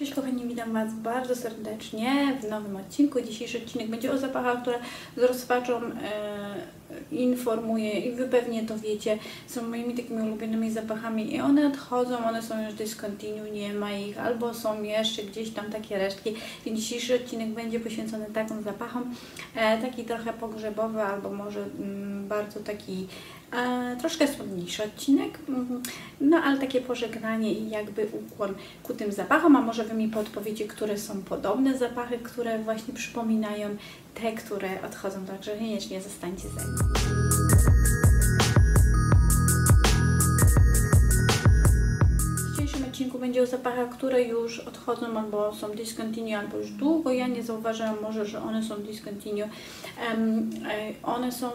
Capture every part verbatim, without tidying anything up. Cześć kochani, witam Was bardzo serdecznie w nowym odcinku. Dzisiejszy odcinek będzie o zapachach, które z rozpaczą e, informuję i Wy pewnie to wiecie. Są moimi takimi ulubionymi zapachami i one odchodzą, one są już discontinue, nie ma ich, albo są jeszcze gdzieś tam takie resztki. Więc dzisiejszy odcinek będzie poświęcony takim zapachom, e, taki trochę pogrzebowy, albo może m, bardzo taki E, troszkę słodniejszy odcinek, no ale takie pożegnanie i jakby ukłon ku tym zapachom, a może Wy mi podpowiecie, które są podobne zapachy, które właśnie przypominają te, które odchodzą, także koniecznie zostańcie ze mną. W dzisiejszym odcinku będzie o zapachach, które już odchodzą albo są discontinue, albo już długo, ja nie zauważyłam może, że one są discontinue. Um, one są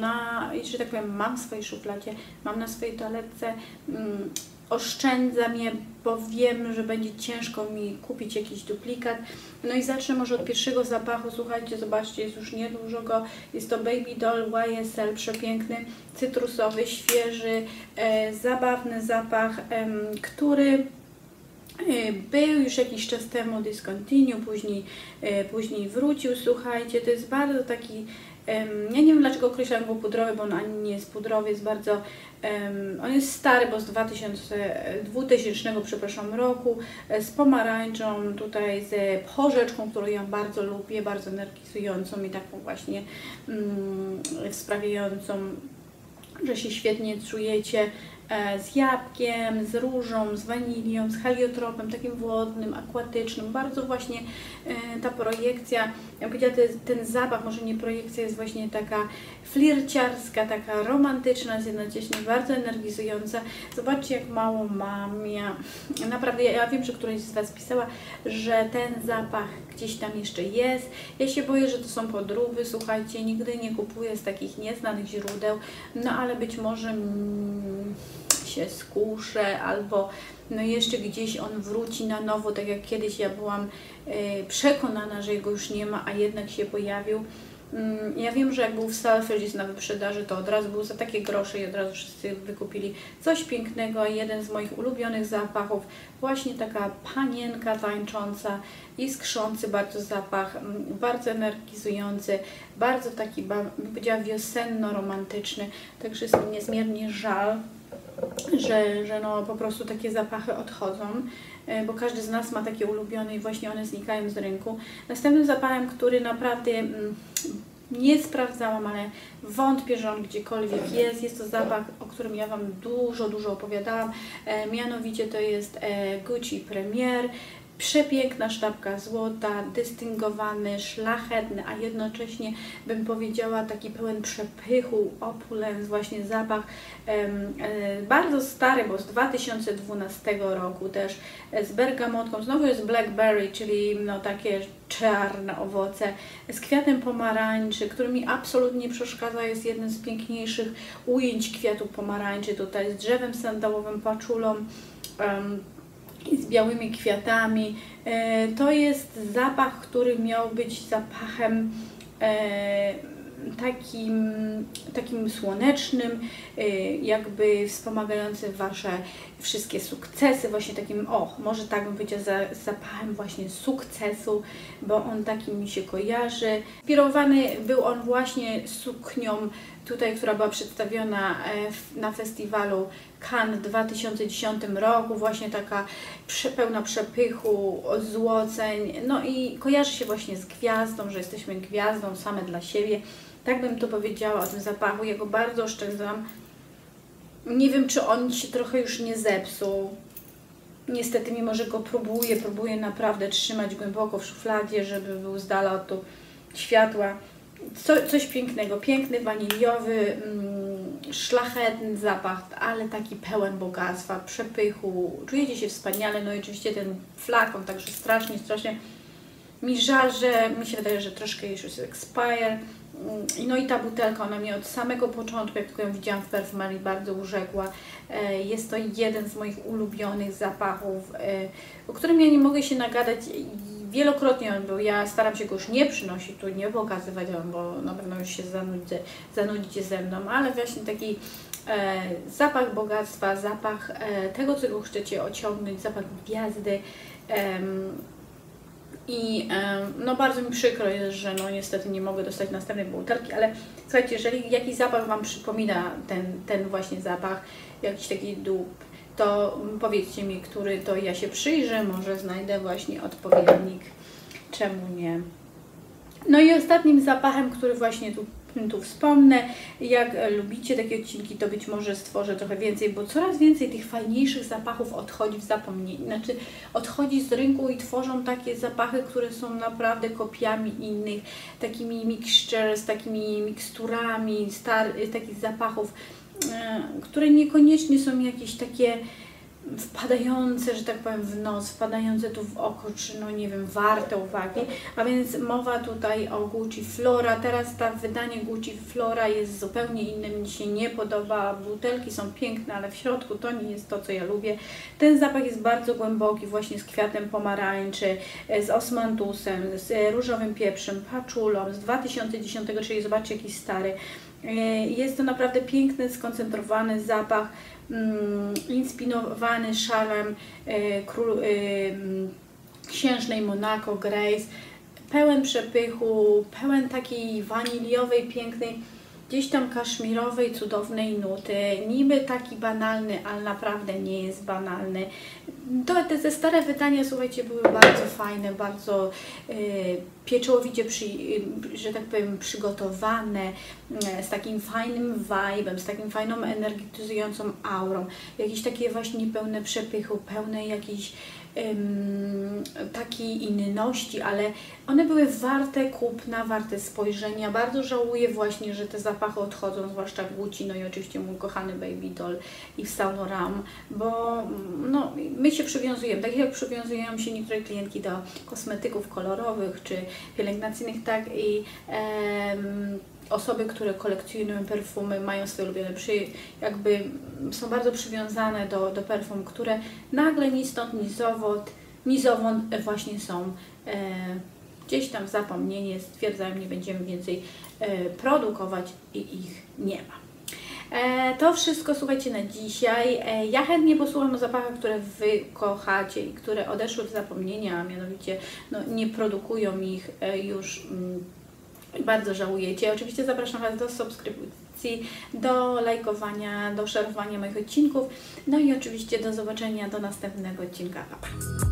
na, że tak powiem, mam w swojej szufladzie, mam na swojej toaletce, um, oszczędzam je, bo wiem, że będzie ciężko mi kupić jakiś duplikat. No i zacznę może od pierwszego zapachu, słuchajcie, zobaczcie, jest już niedużo go, jest to Baby Doll Y S L, przepiękny, cytrusowy, świeży, e, zabawny zapach, e, który był już jakiś czas temu discontinue, później, później wrócił, słuchajcie, to jest bardzo taki, ja nie wiem dlaczego określam go pudrowy, bo on ani nie jest pudrowy, jest bardzo, on jest stary, bo z dwutysięcznego, dwutysięcznego przepraszam, roku, z pomarańczą, tutaj z porzeczką, którą ja bardzo lubię, bardzo energizującą i taką właśnie sprawiającą, że się świetnie czujecie, z jabłkiem, z różą, z wanilią, z heliotropem, takim wodnym, akwatycznym. Bardzo właśnie ta projekcja, ja powiedziałam, ten zapach, może nie projekcja, jest właśnie taka flirciarska, taka romantyczna, jest jednocześnie bardzo energizująca. Zobaczcie, jak mało mam. Ja, naprawdę, ja, ja wiem, że któraś z Was pisała, że ten zapach gdzieś tam jeszcze jest. Ja się boję, że to są podróby, słuchajcie, nigdy nie kupuję z takich nieznanych źródeł, no ale być może mm, się skuszę, albo no jeszcze gdzieś on wróci na nowo, tak jak kiedyś ja byłam y, przekonana, że jego już nie ma, a jednak się pojawił. Y, ja wiem, że jak był w Selfridges na wyprzedaży, to od razu był za takie grosze i od razu wszyscy wykupili coś pięknego. Jeden z moich ulubionych zapachów, właśnie taka panienka tańcząca, iskrzący bardzo zapach, bardzo energizujący, bardzo taki, bym powiedziała, wiosenno-romantyczny, także jest mi niezmiernie żal, że, że no po prostu takie zapachy odchodzą, bo każdy z nas ma takie ulubione i właśnie one znikają z rynku. Następnym zapachem, który naprawdę mm, nie sprawdzałam, ale wątpię, że on gdziekolwiek jest, jest to zapach, o którym ja Wam dużo, dużo opowiadałam, e, mianowicie to jest e, Gucci Premier. Przepiękna sztabka złota, dystyngowany, szlachetny, a jednocześnie bym powiedziała taki pełen przepychu, opulens, właśnie zapach em, e, bardzo stary, bo z dwa tysiące dwunastego roku też e, z bergamotką, znowu jest blackberry, czyli no takie czarne owoce, z kwiatem pomarańczy, który mi absolutnie przeszkadza, jest jednym z piękniejszych ujęć kwiatu pomarańczy, tutaj z drzewem sandałowym, paczulą, em, i z białymi kwiatami. To jest zapach, który miał być zapachem takim, takim słonecznym, jakby wspomagającym Wasze wszystkie sukcesy, właśnie takim, o, może tak bym powiedziała, zapachem właśnie sukcesu, bo on takim mi się kojarzy. Inspirowany był on właśnie suknią tutaj, która była przedstawiona na festiwalu Cannes w dwa tysiące dziesiątym roku, właśnie taka pełna przepychu, złoceń, no i kojarzy się właśnie z gwiazdą, że jesteśmy gwiazdą same dla siebie, tak bym to powiedziała o tym zapachu, ja go bardzo oszczędzam, nie wiem, czy on się trochę już nie zepsuł, niestety, mimo że go próbuję, próbuję naprawdę trzymać głęboko w szufladzie, żeby był z dala od tu światła. Co, coś pięknego, piękny, waniliowy, mm, szlachetny zapach, ale taki pełen bogactwa, przepychu, czujecie się wspaniale, no i oczywiście ten flakon, także strasznie, strasznie mi żal, że mi się wydaje, że troszkę już jest expire, no i ta butelka, ona mnie od samego początku, jak tylko ją widziałam w perfumerii, bardzo urzekła. Jest to jeden z moich ulubionych zapachów, o którym ja nie mogę się nagadać. Wielokrotnie on był, ja staram się go już nie przynosić, tu nie pokazywać, bo na pewno już się zanudzę, zanudzicie ze mną, ale właśnie taki e, zapach bogactwa, zapach e, tego, co go chcecie osiągnąć, zapach gwiazdy, I no bardzo mi przykro jest, że no niestety nie mogę dostać następnej bułtarki, ale słuchajcie, jeżeli jakiś zapach Wam przypomina ten, ten właśnie zapach, jakiś taki dób, to powiedzcie mi, który, to ja się przyjrzę, może znajdę właśnie odpowiednik, czemu nie. No i ostatnim zapachem, który właśnie tu, tu wspomnę, jak lubicie takie odcinki, to być może stworzę trochę więcej, bo coraz więcej tych fajniejszych zapachów odchodzi w zapomnienie, znaczy odchodzi z rynku i tworzą takie zapachy, które są naprawdę kopiami innych, takimi mixtures, takimi miksturami, star, takich zapachów, które niekoniecznie są jakieś takie wpadające, że tak powiem, w nos, wpadające tu w oko, czy no nie wiem, warte uwagi. A więc mowa tutaj o Gucci Flora. Teraz to wydanie Gucci Flora jest zupełnie inne, mi się nie podoba. Butelki są piękne, ale w środku to nie jest to, co ja lubię. Ten zapach jest bardzo głęboki, właśnie z kwiatem pomarańczy, z osmantusem, z różowym pieprzem, paczulą z dwa tysiące dziesiątego, czyli zobaczcie, jakiś stary. Jest to naprawdę piękny, skoncentrowany zapach, inspirowany szalem król, księżnej Monako Grace, pełen przepychu, pełen takiej waniliowej, pięknej, gdzieś tam kaszmirowej, cudownej nuty, niby taki banalny, ale naprawdę nie jest banalny. To, te, te stare wydania, słuchajcie, były bardzo fajne, bardzo y, pieczołowicie, przy, y, że tak powiem, przygotowane, y, z takim fajnym vibe'em, z takim fajną, energetyzującą aurą. Jakieś takie właśnie pełne przepychu, pełne jakiejś Ym, takiej inności, ale one były warte kupna, warte spojrzenia. Bardzo żałuję właśnie, że te zapachy odchodzą, zwłaszcza Gucci, no i oczywiście mój kochany Baby Doll i Saint Laurent, bo no, my się przywiązujemy, tak jak przywiązują się niektóre klientki do kosmetyków kolorowych czy pielęgnacyjnych, tak i em, osoby, które kolekcjonują perfumy, mają swoje ulubione, przy, jakby są bardzo przywiązane do, do perfum, które nagle ni stąd, ni zowąd, ni zowąd właśnie są e, gdzieś tam zapomnienie, stwierdzają, nie będziemy więcej e, produkować i ich nie ma. E, to wszystko, słuchajcie, na dzisiaj. E, ja chętnie posłucham o zapachach, które Wy kochacie i które odeszły w zapomnienia, a mianowicie no, nie produkują ich e, już mm, bardzo żałujecie. Oczywiście zapraszam Was do subskrypcji, do lajkowania, do szerowania moich odcinków. No i oczywiście do zobaczenia do następnego odcinka. Pa, pa.